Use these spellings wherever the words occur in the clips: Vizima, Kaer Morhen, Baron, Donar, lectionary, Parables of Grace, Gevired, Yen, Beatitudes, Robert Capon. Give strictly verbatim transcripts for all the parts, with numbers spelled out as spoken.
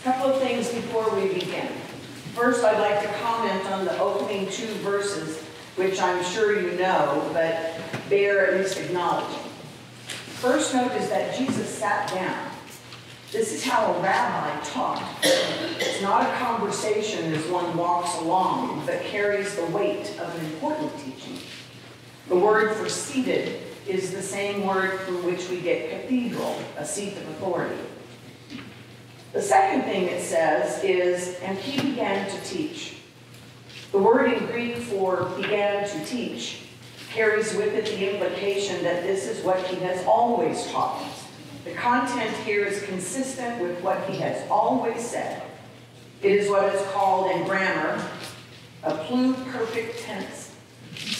A couple of things before we begin. First, I'd like to comment on the opening two verses, which I'm sure you know, but bear at least acknowledging. First note is that Jesus sat down. This is how a rabbi taught. It's not a conversation as one walks along, but carries the weight of an important teaching. The word for seated is the same word from which we get cathedral, a seat of authority. The second thing it says is, and he began to teach. The word in Greek for began to teach carries with it the implication that this is what he has always taught us. The content here is consistent with what he has always said. It is what is called in grammar a pluperfect tense,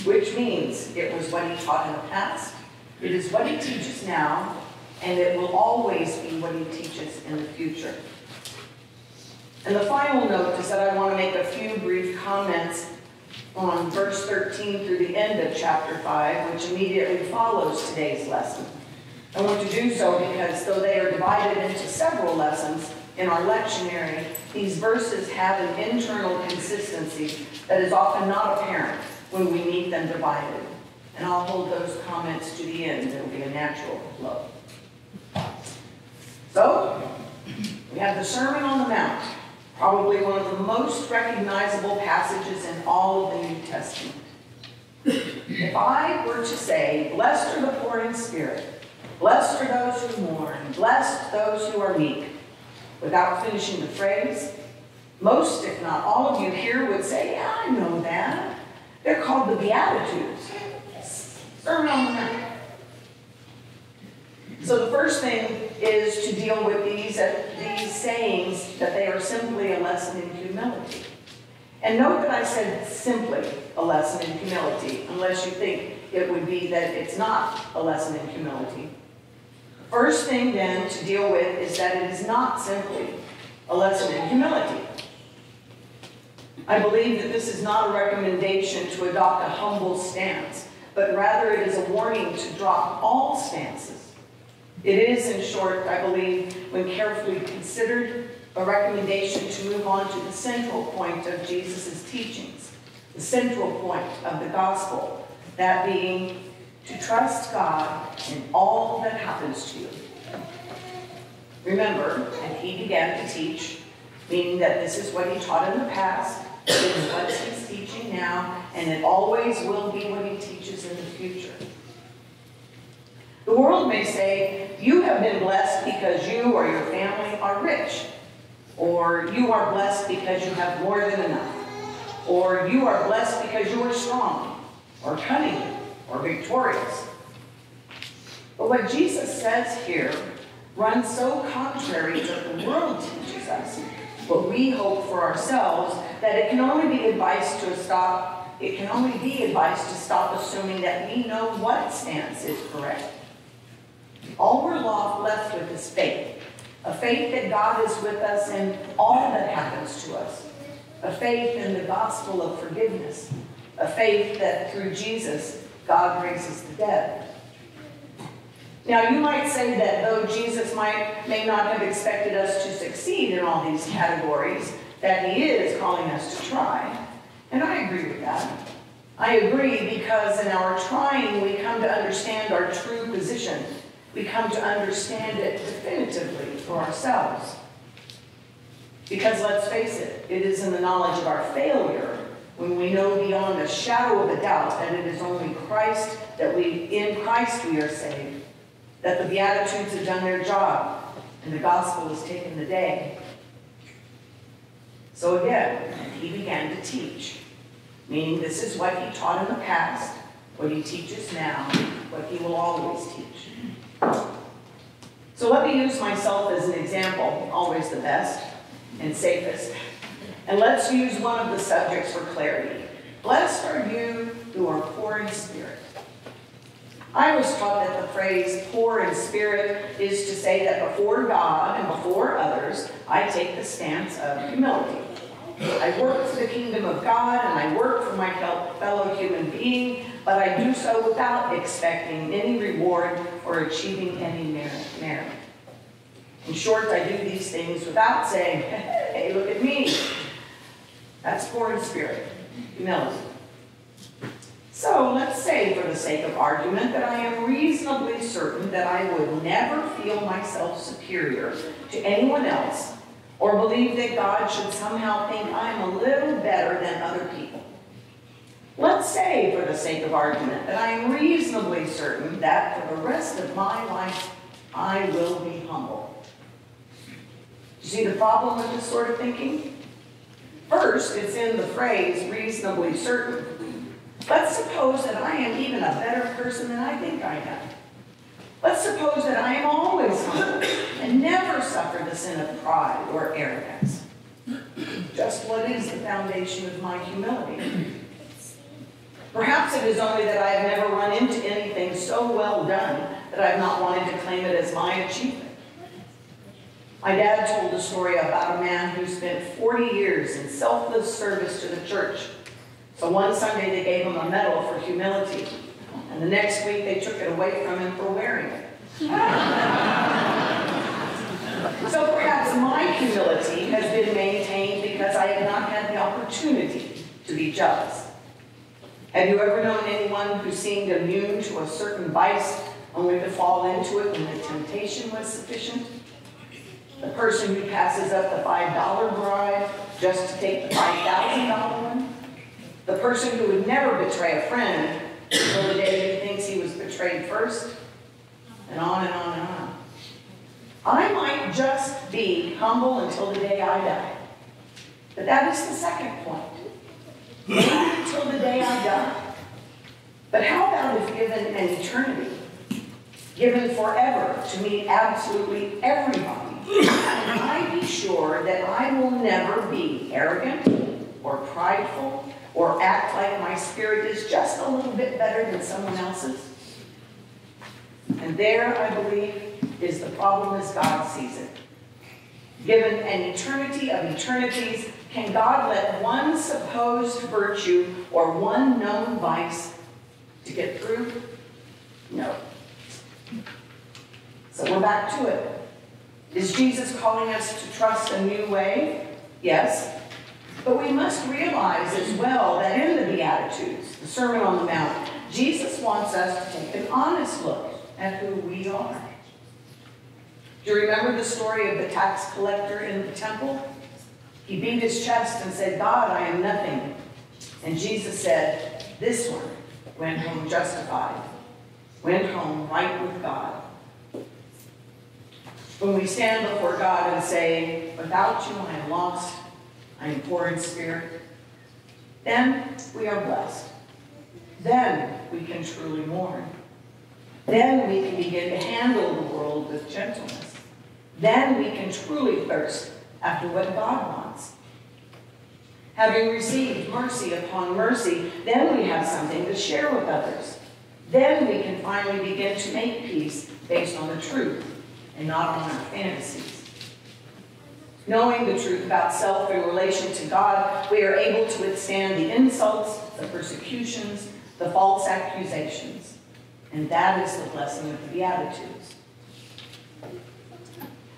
which means it was what he taught in the past, it is what he teaches now, and it will always be what he teaches in the future. And the final note is that I want to make a few brief comments on verse thirteen through the end of chapter five, which immediately follows today's lesson. I want to do so because though they are divided into several lessons in our lectionary, these verses have an internal consistency that is often not apparent when we meet them divided. And I'll hold those comments to the end. It will be a natural flow. So, we have the Sermon on the Mount, probably one of the most recognizable passages in all of the New Testament. If I were to say, blessed are the poor in spirit, blessed are those who mourn, blessed those who are meek, without finishing the phrase, most, if not all of you here would say, yeah, I know that. They're called the Beatitudes. Sermon on the Mount. So the first thing is to deal with these, uh, these sayings that they are simply a lesson in humility. And note that I said simply a lesson in humility, unless you think it would be that it's not a lesson in humility. First thing then to deal with is that it is not simply a lesson in humility. I believe that this is not a recommendation to adopt a humble stance, but rather it is a warning to drop all stances. It is, in short, I believe, when carefully considered, a recommendation to move on to the central point of Jesus' teachings, the central point of the gospel, that being to trust God in all that happens to you. Remember, and he began to teach, meaning that this is what he taught in the past, it is what he's teaching now, and it always will be what he teaches in the future. The world may say, you have been blessed because you or your family are rich, or you are blessed because you have more than enough, or you are blessed because you are strong, or cunning, or victorious. But what Jesus says here runs so contrary to what the world teaches us, what we hope for ourselves, that it can only be advice to stop, it can only be advice to stop assuming that we know what stance is correct. All we're left with is faith, a faith that God is with us in all that happens to us, a faith in the gospel of forgiveness, a faith that through Jesus, God raises the dead. Now, you might say that though Jesus might may not have expected us to succeed in all these categories, that he is calling us to try, and I agree with that. I agree because in our trying, we come to understand our true position. We come to understand it definitively for ourselves. Because let's face it, it is in the knowledge of our failure when we know beyond a shadow of a doubt that it is only Christ that we, in Christ we are saved, that the Beatitudes have done their job, and the gospel has taken the day. So again, he began to teach, meaning this is what he taught in the past, what he teaches now, what he will always teach. So let me use myself as an example, always the best and safest. And let's use one of the subjects for clarity. Blessed are you who are poor in spirit. I was taught that the phrase poor in spirit is to say that before God and before others, I take the stance of humility. I work for the kingdom of God and I work for my fellow human being, but I do so without expecting any reward or achieving any merit. In short, I do these things without saying, hey, look at me. That's poor in spirit, humility. So let's say, for the sake of argument, that I am reasonably certain that I would never feel myself superior to anyone else or believe that God should somehow think I'm a little better than other people. Let's say, for the sake of argument, that I am reasonably certain that for the rest of my life, I will be humble. You see the problem with this sort of thinking? First, it's in the phrase reasonably certain. Let's suppose that I am even a better person than I think I am. Let's suppose that I am always humble and never suffer the sin of pride or arrogance. Just what is the foundation of my humility? Perhaps it is only that I have never run into anything so well done that I have not wanted to claim it as my achievement. My dad told a story about a man who spent forty years in selfless service to the church. So one Sunday they gave him a medal for humility, and the next week they took it away from him for wearing it. So perhaps my humility has been maintained because I have not had the opportunity to be jealous. Have you ever known anyone who seemed immune to a certain vice only to fall into it when the temptation was sufficient? The person who passes up the five dollar bribe just to take the five thousand dollar one? The person who would never betray a friend until the day he thinks he was betrayed first? And on and on and on. I might just be humble until the day I die. But that is the second point. Until the day I die. But how about if given an eternity? Given forever to meet absolutely everybody. Can I be sure that I will never be arrogant or prideful or act like my spirit is just a little bit better than someone else's? And there, I believe, is the problem as God sees it. Given an eternity of eternities, can God let one supposed virtue or one known vice to get through? No. So we're back to it. Is Jesus calling us to trust a new way? Yes. But we must realize as well that in the Beatitudes, the Sermon on the Mount, Jesus wants us to take an honest look at who we are. Do you remember the story of the tax collector in the temple? He beat his chest and said, God, I am nothing. And Jesus said, this one went home justified, went home right with God. When we stand before God and say, without you I am lost, I am poor in spirit, then we are blessed. Then we can truly mourn. Then we can begin to handle the world with gentleness. Then we can truly thirst after what God wants. Having received mercy upon mercy, then we have something to share with others. Then we can finally begin to make peace based on the truth and not on our fantasies. Knowing the truth about self in relation to God, we are able to withstand the insults, the persecutions, the false accusations. And that is the blessing of the Beatitudes.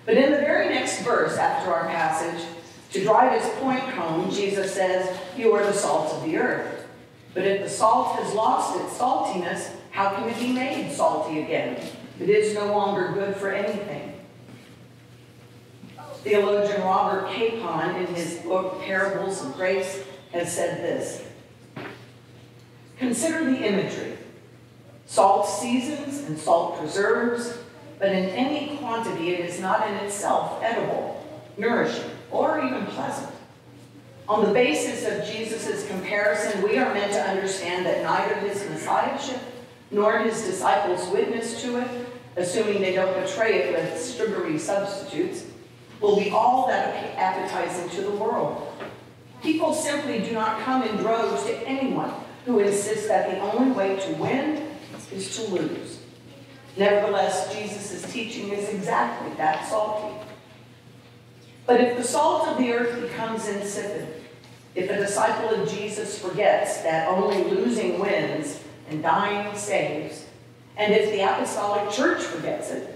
But in the very next verse after our passage, to drive his point home, Jesus says, you are the salt of the earth. But if the salt has lost its saltiness, how can it be made salty again? It is no longer good for anything. Theologian Robert Capon, in his book, Parables of Grace, has said this. Consider the imagery. Salt seasons and salt preserves, but in any quantity it is not in itself edible, nourishing, or even pleasant. On the basis of Jesus' comparison, we are meant to understand that neither his messiahship nor his disciples' witness to it, assuming they don't betray it with sugary substitutes, will be all that appetizing to the world. People simply do not come in droves to anyone who insists that the only way to win is to lose. Nevertheless, Jesus' teaching is exactly that salty. But if the salt of the earth becomes insipid, if a disciple of Jesus forgets that only losing wins and dying saves, and if the apostolic church forgets it,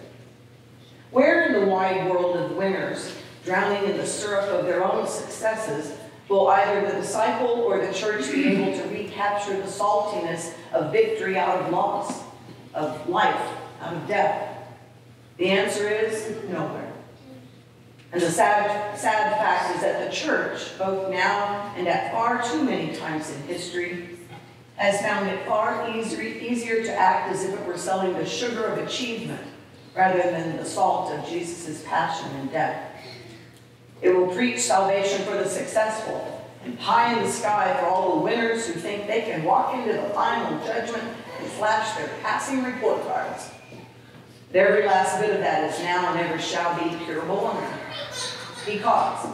Where in the wide world of winners, drowning in the syrup of their own successes, will either the disciple or the church be able to recapture the saltiness of victory out of loss, of life out of death? The answer is nowhere. And the sad, sad fact is that the church, both now and at far too many times in history, has found it far easier, easier to act as if it were selling the sugar of achievement rather than the salt of Jesus' passion and death. It will preach salvation for the successful and pie in the sky for all the winners who think they can walk into the final judgment and flash their passing report cards. Every last bit of that is now and ever shall be pure baloney, because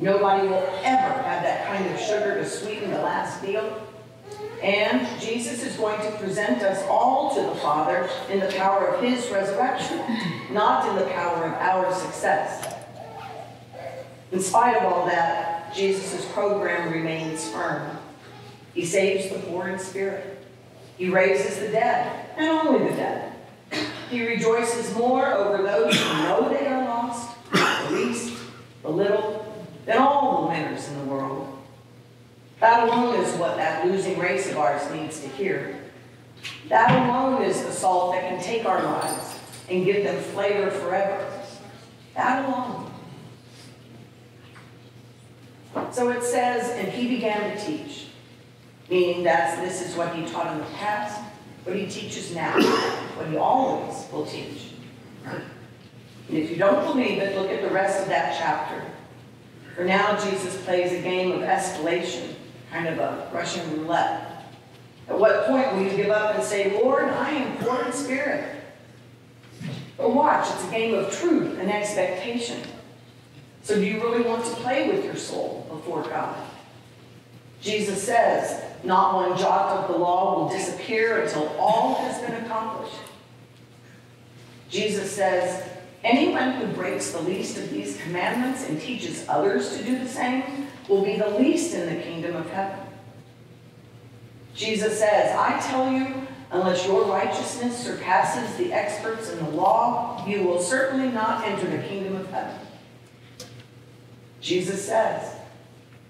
nobody will ever have that kind of sugar to sweeten the last deal. And Jesus is going to present us all to the Father in the power of his resurrection, not in the power of our success. In spite of all that, Jesus' program remains firm. He saves the poor in spirit. He raises the dead, and only the dead. He rejoices more over those who know they are lost, the least, the little, than all the winners in the world. That alone is what that losing race of ours needs to hear. That alone is the salt that can take our lives and give them flavor forever. That alone. So it says, and he began to teach, meaning that this is what he taught in the past, what he teaches now, what he always will teach. And if you don't believe it, look at the rest of that chapter. For now, Jesus plays a game of escalation, kind of a Russian roulette. At what point will you give up and say, Lord, I am poor in spirit? But watch, it's a game of truth and expectation. So do you really want to play with your soul before God? Jesus says, not one jot of the law will disappear until all has been accomplished. Jesus says, anyone who breaks the least of these commandments and teaches others to do the same will be the least in the kingdom of heaven. Jesus says, I tell you, unless your righteousness surpasses the experts in the law, you will certainly not enter the kingdom of heaven. Jesus says,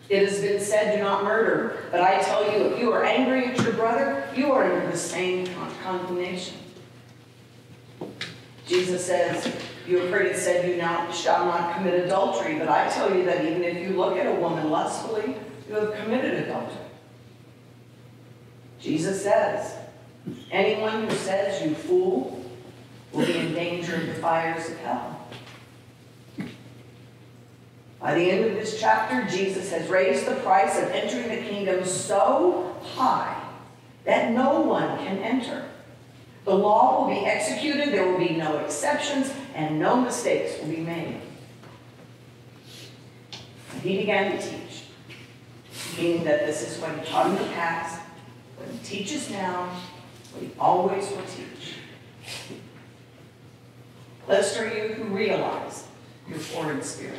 it has been said, do not murder, but I tell you, if you are angry at your brother, you are under the same condemnation. Jesus says, you have heard it said, you now shall not commit adultery, but I tell you that even if you look at a woman lustfully, you have committed adultery. Jesus says, anyone who says, you fool, will be in danger of the fires of hell. By the end of this chapter, Jesus has raised the price of entering the kingdom so high that no one can enter. The law will be executed, there will be no exceptions, and no mistakes will be made. He began to teach, meaning that this is what he taught in the past, what he teaches now, what he always will teach. Blessed are you who realize your poor in spirit.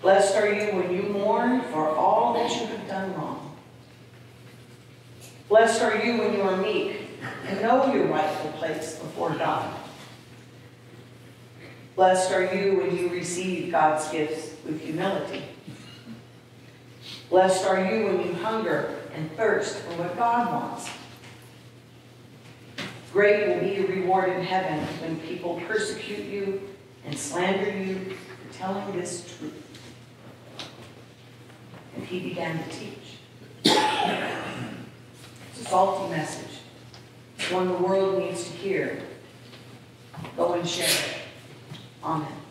Blessed are you when you mourn for all that you have done wrong. Blessed are you when you are meek, and know your rightful place before God. Blessed are you when you receive God's gifts with humility. Blessed are you when you hunger and thirst for what God wants. Great will be your reward in heaven when people persecute you and slander you for telling this truth. And he began to teach. It's a salty message, one the world needs to hear. Go and share it. Amen.